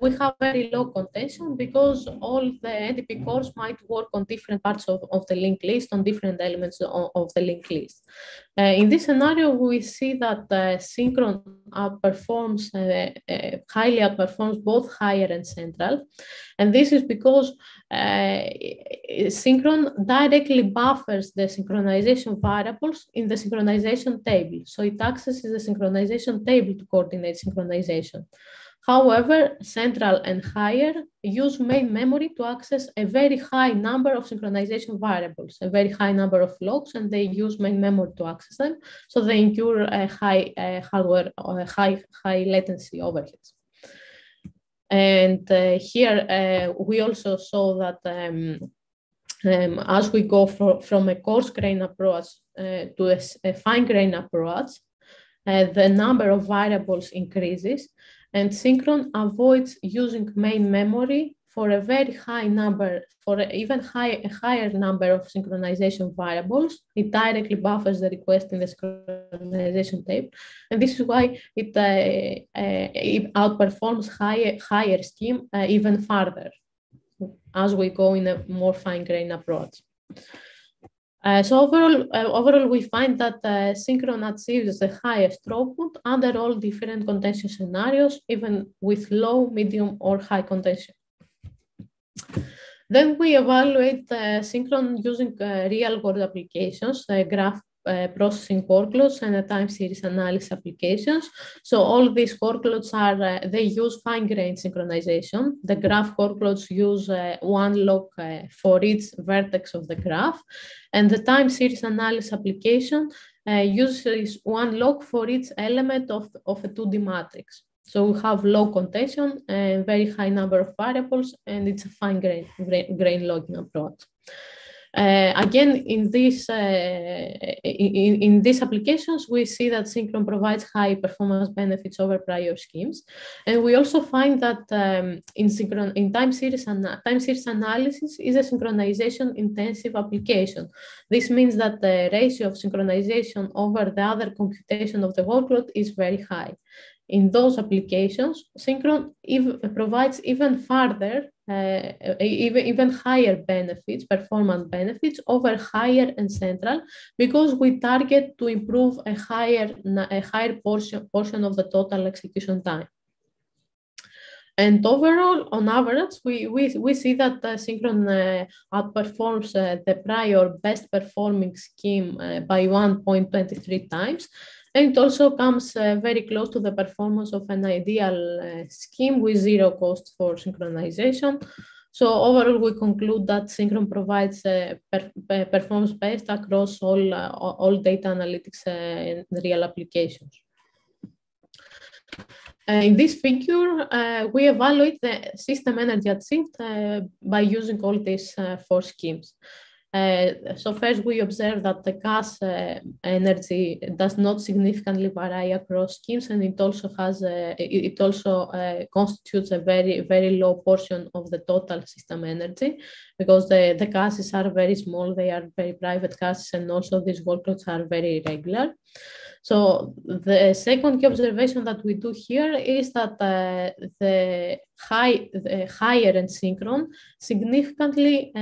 we have very low contention because all the NDP cores might work on different parts of the linked list, on different elements of the linked list. In this scenario, we see that synchron highly outperforms both higher and central. And this is because synchron directly buffers the synchronization variables in the synchronization table. So it accesses the synchronization table to coordinate synchronization. However, central and higher use main memory to access a very high number of synchronization variables, a very high number of locks, and they use main memory to access them. So they incur a high hardware or high latency overheads. And here we also saw that as we go from a coarse-grained approach to a fine-grained approach, the number of variables increases, and synchron avoids using main memory for a very high number, for an even higher number of synchronization variables. It directly buffers the request in the synchronization table. And this is why it outperforms higher scheme even further as we go in a more fine-grained approach. So overall, we find that synchron achieves the highest throughput under all different contention scenarios, even with low, medium, or high contention. Then we evaluate synchron using real-world applications, graph processing workloads, and time series analysis applications. So all these workloads they use fine-grained synchronization. The graph workloads use one lock for each vertex of the graph, and the time series analysis application uses one lock for each element of a 2D matrix. So we have low contention and very high number of variables, and it's a fine-grained locking approach. Again, in these applications, we see that synchron provides high performance benefits over prior schemes, and we also find that in time series analysis is a synchronization intensive application. This means that the ratio of synchronization over the other computation of the workload is very high. In those applications, synchron provides even further, even higher benefits, performance benefits over higher and central, because we target to improve a higher portion of the total execution time. And overall, on average, we see that synchron outperforms the prior best performing scheme by 1.23 times. And it also comes very close to the performance of an ideal scheme with zero cost for synchronization. So overall, we conclude that Synchron provides performance best across all data analytics and real applications. In this figure, we evaluate the system energy achieved by using all these four schemes. So first, we observe that the gas energy does not significantly vary across schemes, and it also has constitutes a very low portion of the total system energy, because the gases are very small, they are very private gases, and also these workloads are very irregular. So the second key observation that we do here is that the higher-end Synchron significantly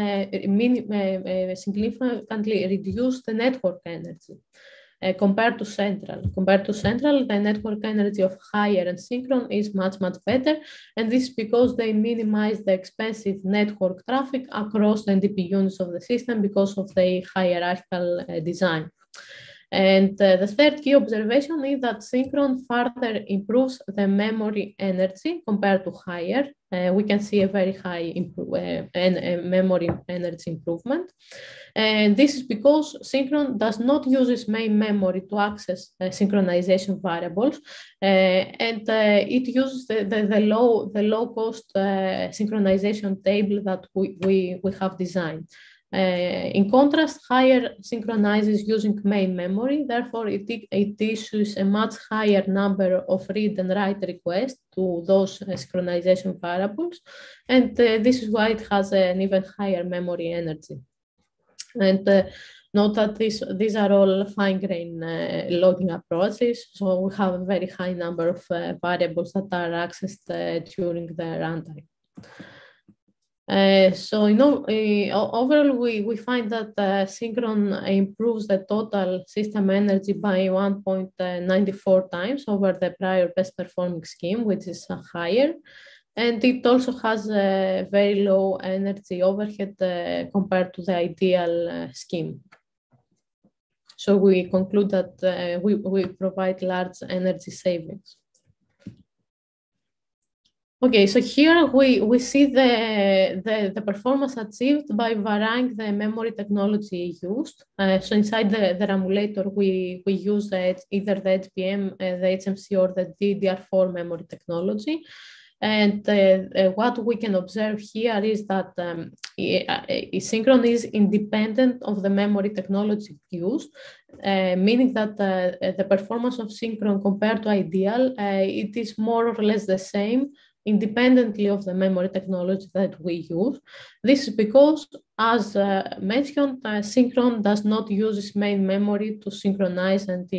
reduce the network energy compared to central. The network energy of higher-end Synchron is much better, and this is because they minimize the expensive network traffic across the NDP units of the system because of the hierarchical design. And the third key observation is that Synchron further improves the memory energy compared to higher. We can see a very high memory energy improvement. And this is because Synchron does not use its main memory to access synchronization variables. It uses the low cost synchronization table that we have designed. In contrast, higher synchronizes using main memory. Therefore, it issues a much higher number of read and write requests to those synchronization variables. And this is why it has an even higher memory energy. And note that these are all fine-grained logging approaches. So we have a very high number of variables that are accessed during the runtime. Overall, we find that Synchron improves the total system energy by 1.94 times over the prior best performing scheme, which is higher. And it also has a very low energy overhead compared to the ideal scheme. So we conclude that we provide large energy savings. Okay, so here we see the performance achieved by varying the memory technology used. So inside the RAMulator, we use either the HBM, the HMC, or the DDR4 memory technology. And what we can observe here is that Synchron is independent of the memory technology used, meaning that the performance of Synchron compared to ideal, it is more or less the same independently of the memory technology that we use. This is because, as mentioned, Synchron does not use its main memory to synchronize and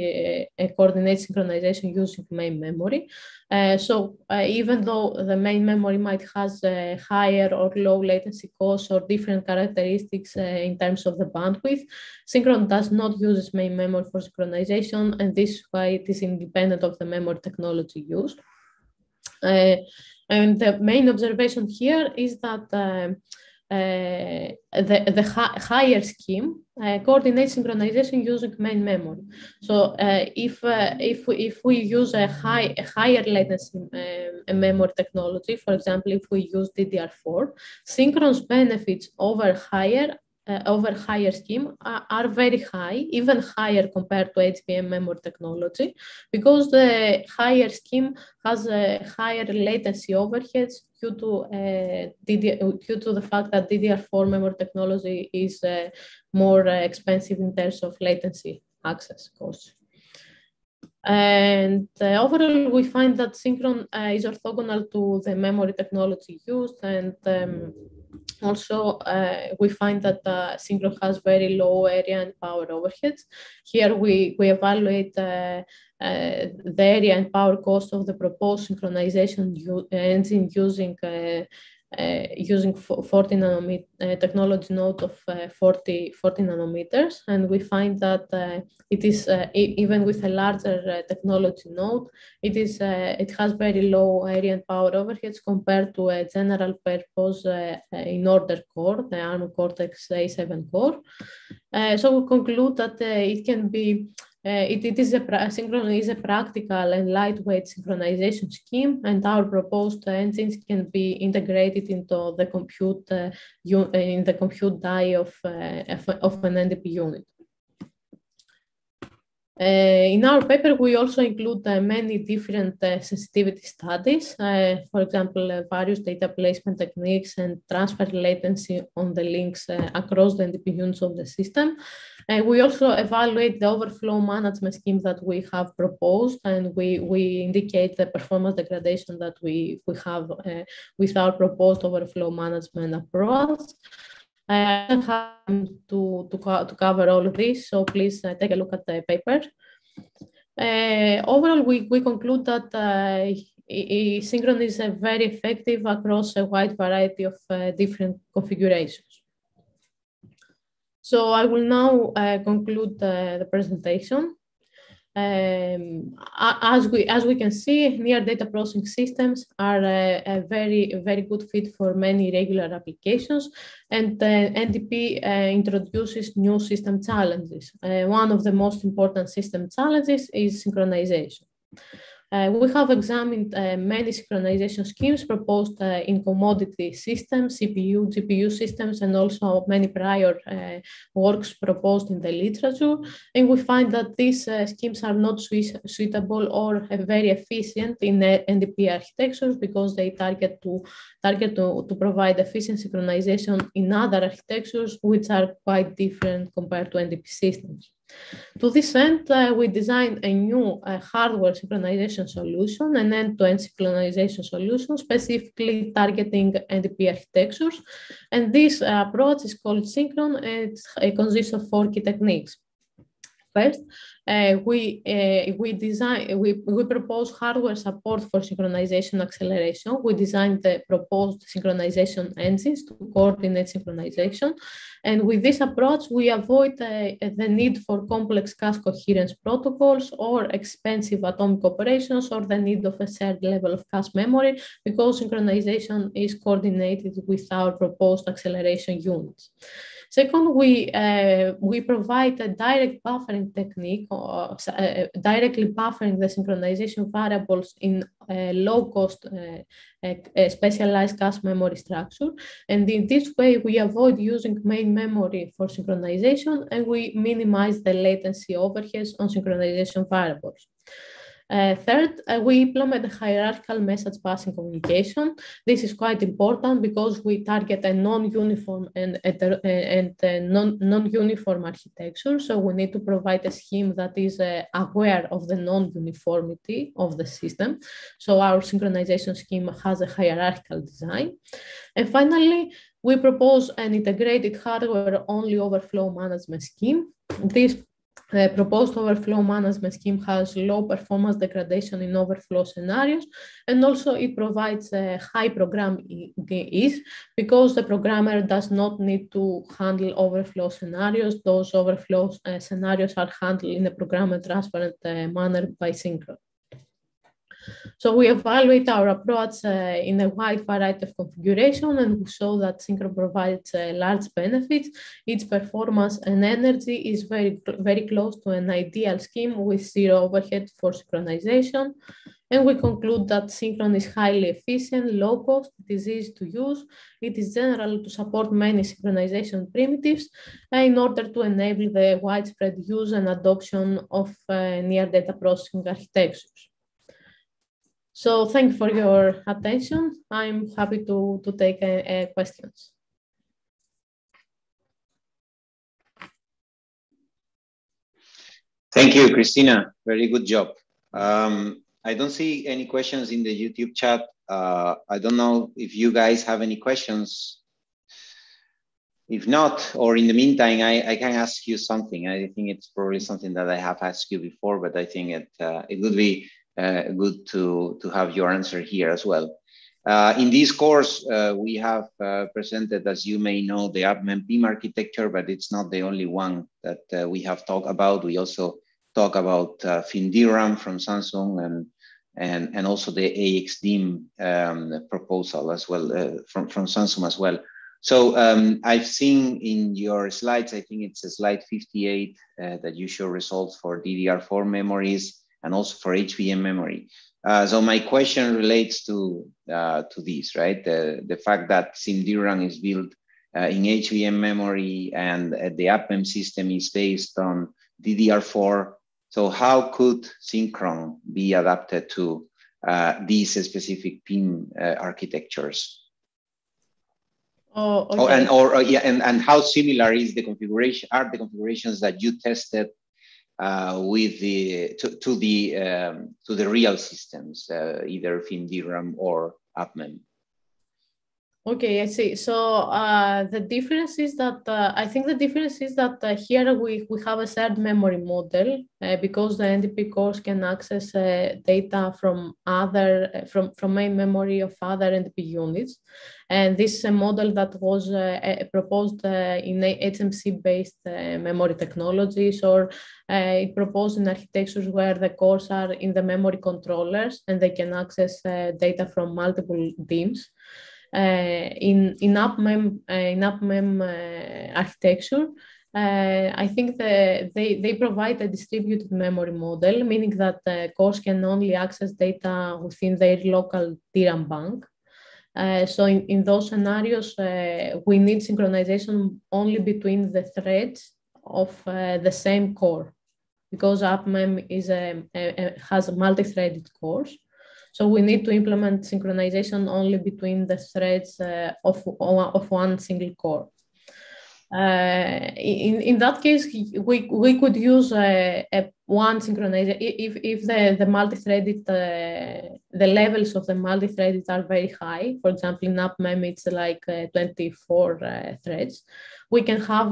coordinate synchronization using main memory. Even though the main memory might has higher or low latency costs or different characteristics in terms of the bandwidth, Synchron does not use its main memory for synchronization, and this is why it is independent of the memory technology used. And the main observation here is that the higher scheme coordinates synchronization using main memory. So if we use a higher latency memory technology, for example, if we use DDR4, Synchron's benefits over higher scheme are very high, even higher compared to HBM memory technology, because the higher scheme has a higher latency overheads due to the fact that DDR4 memory technology is more expensive in terms of latency access costs. And overall, we find that Synchron is orthogonal to the memory technology used, and we find that Synchron has very low area and power overheads. Here we evaluate the area and power cost of the proposed synchronization engine using 40 nanometer technology node of 40 nanometers, and we find that it is even with a larger technology node, it has very low area and power overheads compared to a general purpose in order core, the ARM Cortex A7 core. So we conclude that it can be Synchron is a practical and lightweight synchronization scheme, and our proposed engines can be integrated into the compute die of an NDP unit. In our paper, we also include many different sensitivity studies, for example, various data placement techniques and transfer latency on the links across the NDP units of the system. We also evaluate the overflow management scheme that we have proposed, and we indicate the performance degradation that we have with our proposed overflow management approach. I don't have time to cover all of this, so please take a look at the paper. Overall, we conclude that Synchron is very effective across a wide variety of different configurations. So I will now conclude the presentation. As we can see, near data processing systems are a very good fit for many regular applications, and NDP introduces new system challenges. One of the most important system challenges is synchronization. We have examined many synchronization schemes proposed in commodity systems, CPU, GPU systems, and also many prior works proposed in the literature. And we find that these schemes are not suitable or very efficient in NDP architectures, because they target to provide efficient synchronization in other architectures, which are quite different compared to NDP systems. To this end, we designed a new hardware synchronization solution, an end-to-end synchronization solution, specifically targeting NDP architectures. And this approach is called Synchron, and it consists of four key techniques. First, we propose hardware support for synchronization acceleration. We designed the proposed synchronization engines to coordinate synchronization. And with this approach, we avoid the need for complex cache coherence protocols or expensive atomic operations, or the need of a shared level of cache memory, because synchronization is coordinated with our proposed acceleration units. Second, we provide a direct buffering technique, or, directly buffering the synchronization variables in low-cost specialized cache memory structure. And in this way, we avoid using main memory for synchronization, and we minimize the latency overheads on synchronization variables. Third, we implement hierarchical message passing communication. This is quite important because we target a non-uniform and non-uniform architecture. So we need to provide a scheme that is aware of the non-uniformity of the system. So our synchronization scheme has a hierarchical design. And finally, we propose an integrated hardware-only overflow management scheme. The proposed overflow management scheme has low performance degradation in overflow scenarios, and also it provides a high program ease, because the programmer does not need to handle overflow scenarios. Those overflow scenarios are handled in a programmer-transparent manner by Synchron. So we evaluate our approach in a wide variety of configuration, and we show that Synchron provides large benefits. Its performance and energy is very close to an ideal scheme with zero overhead for synchronization. And we conclude that Synchron is highly efficient, low cost, it is easy to use. It is general to support many synchronization primitives in order to enable the widespread use and adoption of near data processing architectures. So thank you for your attention. I'm happy to take questions. Thank you, Christina. Very good job. I don't see any questions in the YouTube chat. I don't know if you guys have any questions. If not, or in the meantime, I can ask you something. I think it's probably something that I have asked you before, but I think it would be good to have your answer here as well. In this course, we have presented, as you may know, the UPMEM PIM architecture, but it's not the only one that we have talked about. We also talk about Findiram from Samsung, and also the AXDIMM proposal as well, from Samsung as well. So I've seen in your slides, I think it's a slide 58 that you show results for DDR4 memories and also for HBM memory. So my question relates to this, right? The fact that SimDRAM is built in HBM memory and the APM system is based on DDR4. So how could Synchron be adapted to these specific pin architectures? Oh, okay. And how similar is the configuration? Are the configurations that you tested with the to the real systems, either FinDRAM or APMEM? Okay, I see. So the difference is that I think the difference is that here we have a shared memory model because the NDP cores can access data from other from main memory of other NDP units, and this is a model that was proposed in HMC-based memory technologies, or it proposed in architectures where the cores are in the memory controllers and they can access data from multiple DIMMs. In APMEM architecture, I think they provide a distributed memory model, meaning that cores can only access data within their local DRAM bank. So in those scenarios, we need synchronization only between the threads of the same core, because APMEM is has multi-threaded cores. So we need to implement synchronization only between the threads of one single core. In that case, we could use one synchronization if the multi-threaded the levels of the multi-threaded are very high. For example, in APMEM it's like 24 threads. We can have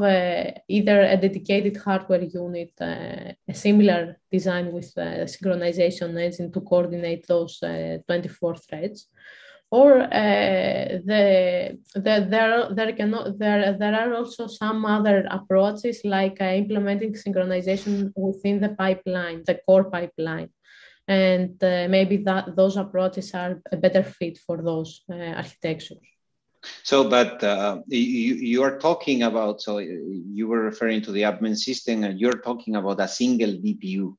either a dedicated hardware unit, a similar design with synchronization engine to coordinate those 24 threads. Or there are also some other approaches like implementing synchronization within the pipeline, the core pipeline, and maybe those approaches are a better fit for those architectures. So, but you are talking about, so you were referring to the APMEM system, and you're talking about a single DPU.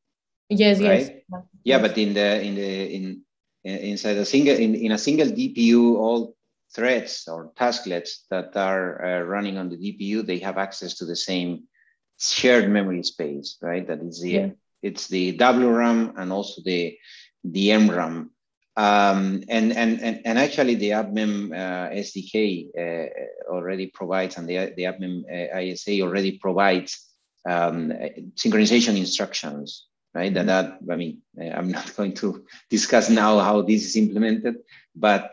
Yes, right? Yes. Yeah, yes. But inside a single in a single DPU, all threads or tasklets that are running on the DPU, they have access to the same shared memory space, right? That is the it's the WRAM and also the MRAM, and actually the APMEM SDK already provides, and the APMEM ISA already provides synchronization instructions. Right, and that, I mean, I'm not going to discuss now how this is implemented, but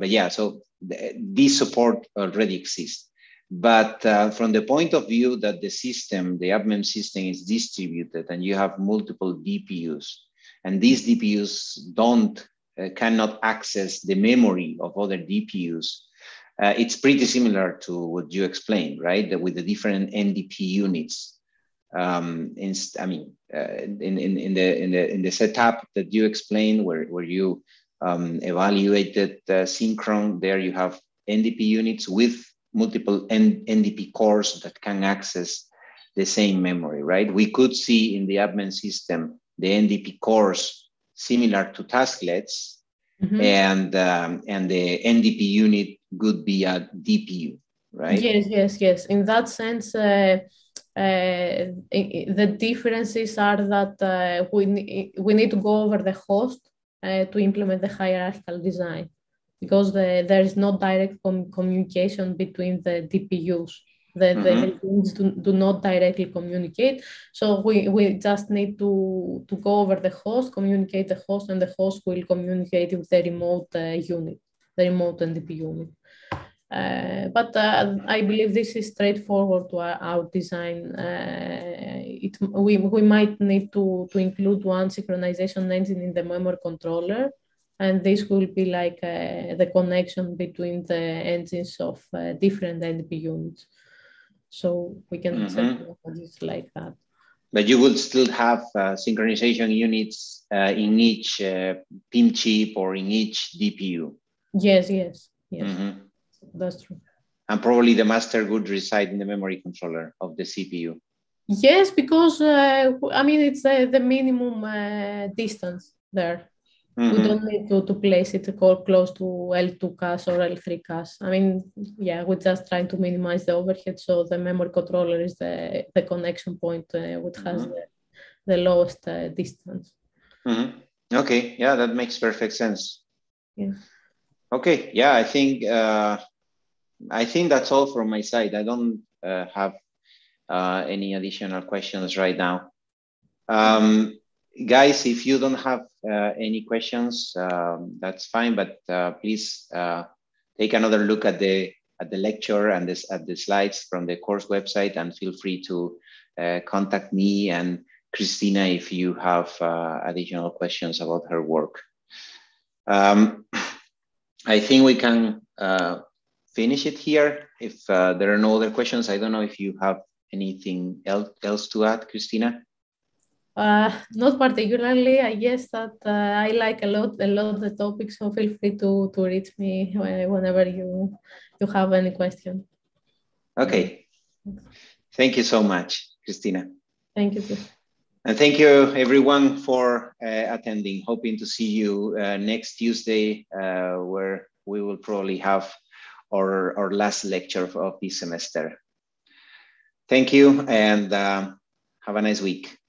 yeah, so this support already exists. But from the point of view that the system, the APMEM system, is distributed, and you have multiple DPUs, and these DPUs cannot access the memory of other DPUs. It's pretty similar to what you explained, right? That with the different NDP units. In the setup that you explained, where you evaluated Synchron, there you have NDP units with multiple NDP cores that can access the same memory, right? We could see in the APMEM system the NDP cores similar to tasklets, and the NDP unit could be a DPU, right? Yes, yes, yes. In that sense. The differences are that we need to go over the host to implement the hierarchical design, because there is no direct communication between the DPUs. The units do not directly communicate. So we just need to go over the host, communicate the host, and the host will communicate with the remote unit, the remote NDP unit. But I believe this is straightforward to our design. We might need to include one synchronization engine in the memory controller, and this will be like the connection between the engines of different NDP units. So we can set it like that. But you will still have synchronization units in each PIM chip or in each DPU. Yes, yes, yes. That's true. and probably the master would reside in the memory controller of the CPU. Yes, because I mean, it's the minimum distance there. Mm-hmm. We don't need to place it close to L2 cache or L3 cache. I mean, yeah, we're just trying to minimize the overhead. So the memory controller is the connection point which has mm-hmm. the lowest distance. Mm-hmm. Okay, yeah, that makes perfect sense. Yeah. Okay, yeah, I think that's all from my side. I don't have any additional questions right now. Guys, if you don't have any questions, that's fine. But please take another look at the lecture and at the slides from the course website, and feel free to contact me and Christina if you have additional questions about her work. I think we can finish it here. If there are no other questions, I don't know if you have anything else to add, Christina. Not particularly. I guess that I like a lot of the topics, so feel free to reach me whenever you have any question. Okay. Thank you so much, Christina. Thank you too. And thank you everyone for attending. Hoping to see you next Tuesday, where we will probably have our last lecture of this semester. Thank you, and have a nice week.